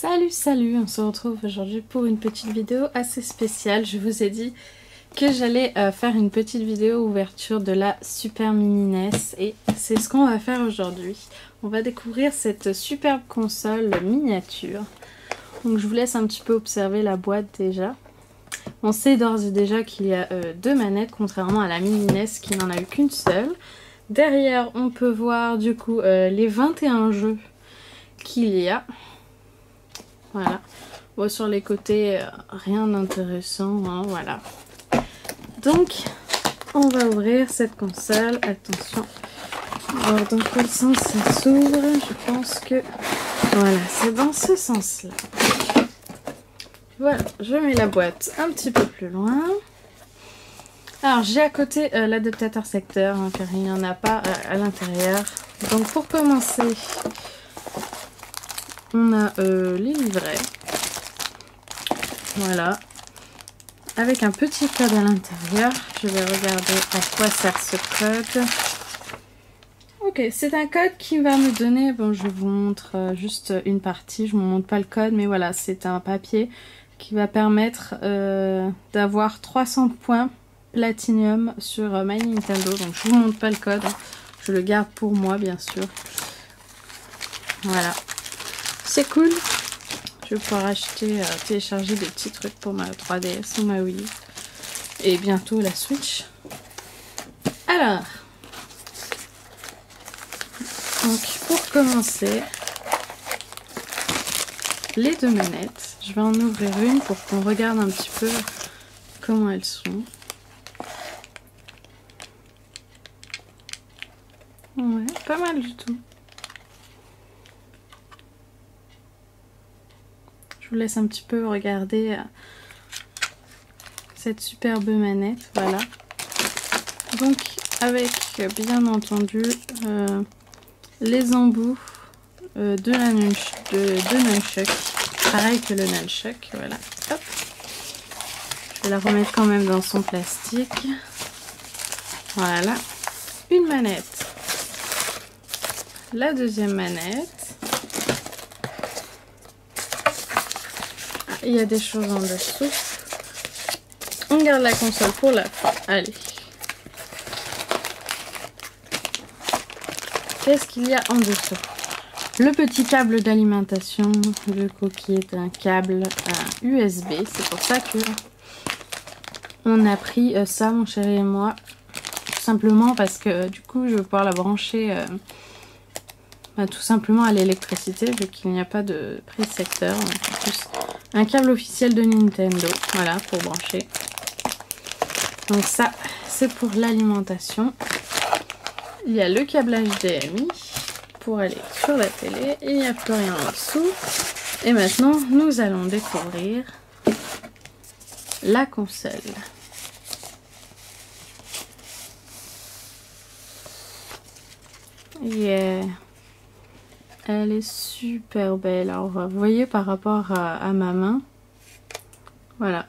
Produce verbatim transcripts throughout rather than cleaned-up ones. Salut salut, on se retrouve aujourd'hui pour une petite vidéo assez spéciale. Je vous ai dit que j'allais euh, faire une petite vidéo ouverture de la Super Mini N E S et c'est ce qu'on va faire aujourd'hui. On va découvrir cette superbe console miniature. Donc je vous laisse un petit peu observer la boîte déjà. On sait d'ores et déjà qu'il y a euh, deux manettes contrairement à la Mini N E S qui n'en a eu qu'une seule. Derrière on peut voir du coup euh, les vingt et un jeux qu'il y a. Voilà, bon, sur les côtés euh, rien d'intéressant, hein, voilà. Donc on va ouvrir cette console, attention. Alors dans quel sens ça s'ouvre? Je pense que voilà, c'est dans ce sens là. Voilà, je mets la boîte un petit peu plus loin. Alors j'ai à côté euh, l'adaptateur secteur, hein, car il n'y en a pas euh, à l'intérieur. Donc pour commencer, on a euh, les livrets. Voilà. Avec un petit code à l'intérieur. Je vais regarder à quoi sert ce code. Ok, c'est un code qui va me donner... Bon, je vous montre juste une partie. Je ne vous montre pas le code, mais voilà, c'est un papier qui va permettre euh, d'avoir trois cents points Platinum sur euh, My Nintendo. Donc, je ne vous montre pas le code. Je le garde pour moi, bien sûr. Voilà. C'est cool, je vais pouvoir acheter, euh, télécharger des petits trucs pour ma trois D S ou ma Wii et bientôt la Switch. Alors, donc pour commencer, les deux manettes, je vais en ouvrir une pour qu'on regarde un petit peu comment elles sont. Ouais, pas mal du tout. Je vous laisse un petit peu regarder euh, cette superbe manette, voilà. Donc avec euh, bien entendu euh, les embouts euh, de la nunch de, de Nunchuck, pareil que le Nunchuck, voilà. Hop. Je vais la remettre quand même dans son plastique. Voilà, une manette. La deuxième manette. Il y a des choses en dessous. On garde la console pour la fin. Allez. Qu'est-ce qu'il y a en dessous? Le petit câble d'alimentation. Le coquille est un câble euh, U S B. C'est pour ça que on a pris euh, ça, mon chéri et moi. Tout simplement parce que euh, du coup, je vais pouvoir la brancher euh, bah, tout simplement à l'électricité vu qu'il n'y a pas de prise secteur. En plus, un câble officiel de Nintendo, voilà, pour brancher. Donc ça, c'est pour l'alimentation. Il y a le câble H D M I pour aller sur la télé. Et il n'y a plus rien en dessous. Et maintenant, nous allons découvrir la console. Yeah. Elle est super belle. Alors, vous voyez par rapport à, à ma main, voilà,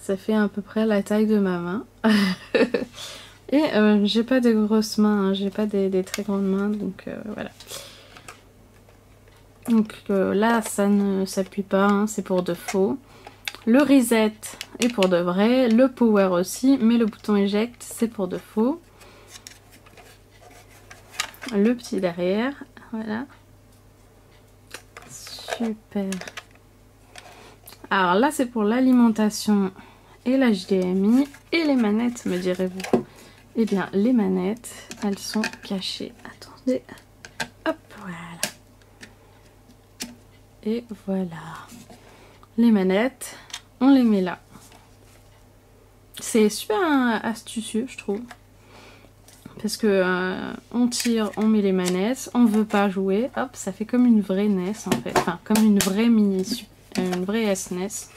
ça fait à peu près la taille de ma main. Et euh, j'ai pas de grosses mains, hein. J'ai pas des, des très grandes mains, donc euh, voilà. Donc euh, là, ça ne s'appuie pas, hein. C'est pour de faux. Le reset est pour de vrai. Le power aussi, mais le bouton eject, c'est pour de faux. Le petit derrière, voilà. Super. Alors là, c'est pour l'alimentation et l'H D M I. Et les manettes, me direz-vous? Eh bien, les manettes, elles sont cachées. Attendez. Hop, voilà. Et voilà. Les manettes, on les met là. C'est super hein, astucieux, je trouve. Parce que euh, on tire, on met les manettes, on veut pas jouer, hop, ça fait comme une vraie N E S en fait, enfin comme une vraie mini, une vraie S N E S.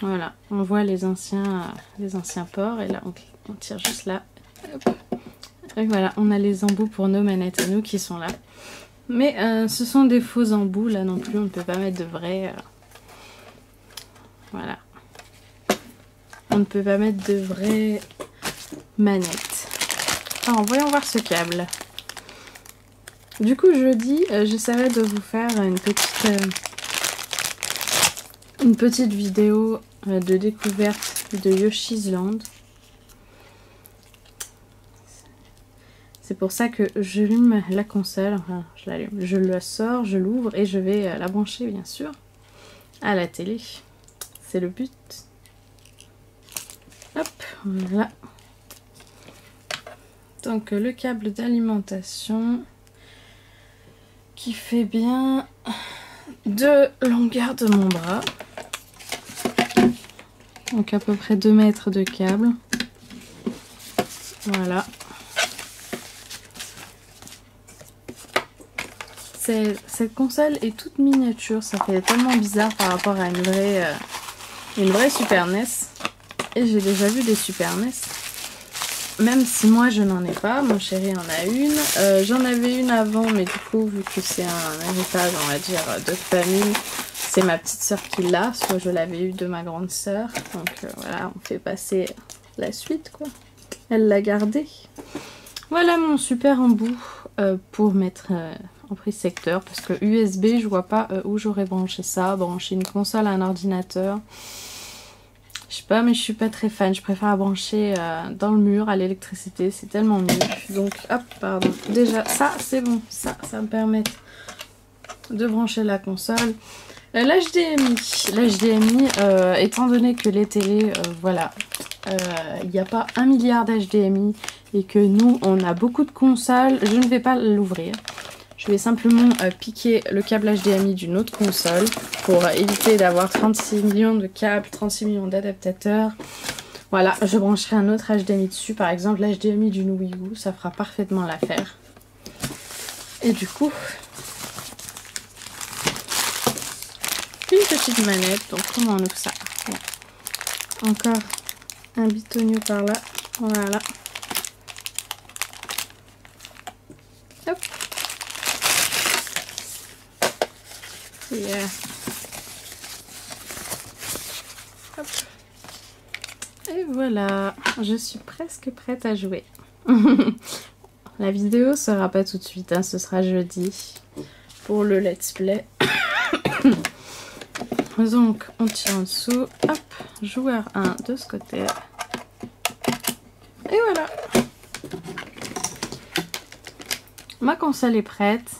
Voilà, on voit les anciens, les anciens ports et là on, on tire juste là. Hop. Et voilà, on a les embouts pour nos manettes à nous qui sont là. Mais euh, ce sont des faux embouts là non plus, on ne peut pas mettre de vrais. Euh... Voilà, on ne peut pas mettre de vrais manette. Alors voyons voir ce câble. Du coup jeudi, euh, j'essaierai de vous faire une petite, euh, une petite vidéo euh, de découverte de Yoshi's Land. C'est pour ça que j'allume la console, enfin je l'allume, je la sors, je l'ouvre et je vais euh, la brancher bien sûr à la télé. C'est le but. Hop, voilà. Donc le câble d'alimentation qui fait bien deux longueurs de mon bras. Donc à peu près deux mètres de câble. Voilà. Cette console est toute miniature, ça fait tellement bizarre par rapport à une vraie, euh, une vraie Super N E S. Et j'ai déjà vu des Super N E S. Même si moi je n'en ai pas, mon chéri en a une. Euh, J'en avais une avant, mais du coup, vu que c'est un héritage, on va dire, de famille, c'est ma petite soeur qui l'a. Soit je l'avais eu de ma grande soeur. Donc euh, voilà, on fait passer la suite, quoi. Elle l'a gardée. Voilà mon super embout euh, pour mettre... Euh, prise secteur, parce que U S B je vois pas euh, où j'aurais branché ça, brancher une console à un ordinateur, je sais pas, mais je suis pas très fan, je préfère brancher euh, dans le mur à l'électricité, c'est tellement mieux. Donc hop, pardon, déjà ça c'est bon, ça ça me permet de brancher la console. euh, l'H D M I l'H D M I euh, étant donné que les télés euh, voilà, il n'y a pas un milliard d'H D M I et que nous on a beaucoup de consoles, je ne vais pas l'ouvrir. Je vais simplement euh, piquer le câble H D M I d'une autre console pour euh, éviter d'avoir trente-six millions de câbles, trente-six millions d'adaptateurs. Voilà, je brancherai un autre H D M I dessus, par exemple l'H D M I d'une Wii U, ça fera parfaitement l'affaire. Et du coup, une petite manette, donc comment on ouvre ça? Ouais. Encore un bitonio par là, voilà. Hop. Yeah. Hop. Et voilà, je suis presque prête à jouer. La vidéo sera pas tout de suite, hein, ce sera jeudi pour le let's play. Donc on tire en dessous, hop, joueur un de ce côté. Et voilà. Ma console est prête.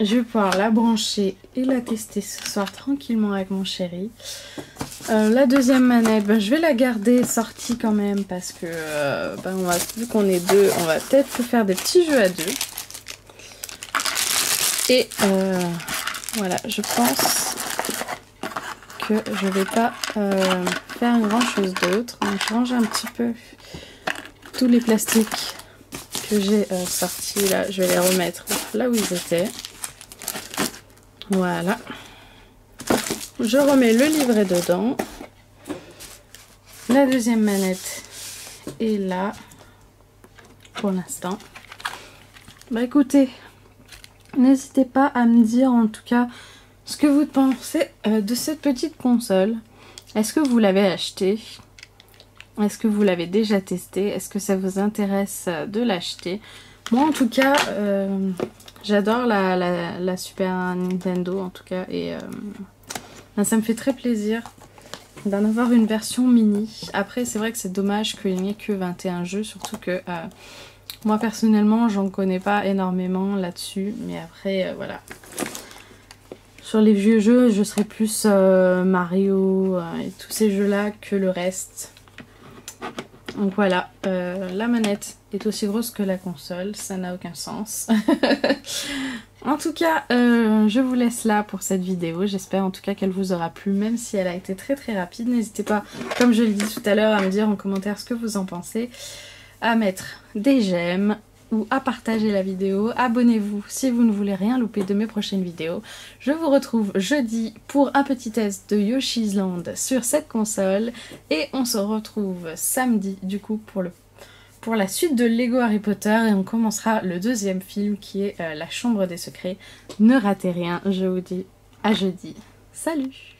Je vais pouvoir la brancher et la tester ce soir tranquillement avec mon chéri. Euh, la deuxième manette, ben, je vais la garder sortie quand même parce que euh, ben, on va, vu qu'on est deux, on va peut-être faire des petits jeux à deux. Et euh, voilà, je pense que je vais pas euh, faire grand-chose d'autre. Donc je range un petit peu tous les plastiques que j'ai euh, sortis là. Je vais les remettre là où ils étaient. Voilà, je remets le livret dedans, la deuxième manette est là pour l'instant. Bah écoutez, n'hésitez pas à me dire en tout cas ce que vous pensez de cette petite console. Est-ce que vous l'avez achetée? Est-ce que vous l'avez déjà testée? Est-ce que ça vous intéresse de l'acheter? Moi en tout cas... Euh J'adore la, la, la Super Nintendo en tout cas, et euh, ça me fait très plaisir d'en avoir une version mini. Après c'est vrai que c'est dommage qu'il n'y ait que vingt et un jeux, surtout que euh, moi personnellement j'en connais pas énormément là-dessus, mais après euh, voilà. Sur les vieux jeux je serais plus euh, Mario euh, et tous ces jeux là que le reste. Donc voilà, euh, la manette est aussi grosse que la console, ça n'a aucun sens. En tout cas, euh, je vous laisse là pour cette vidéo, j'espère en tout cas qu'elle vous aura plu, même si elle a été très très rapide. N'hésitez pas, comme je le dis tout à l'heure, à me dire en commentaire ce que vous en pensez, à mettre des j'aime ou à partager la vidéo. Abonnez-vous si vous ne voulez rien louper de mes prochaines vidéos. Je vous retrouve jeudi pour un petit test de Yoshi's Land sur cette console et on se retrouve samedi du coup pour, le, pour la suite de Lego Harry Potter, et on commencera le deuxième film qui est euh, La Chambre des Secrets. Ne ratez rien, je vous dis à jeudi. Salut!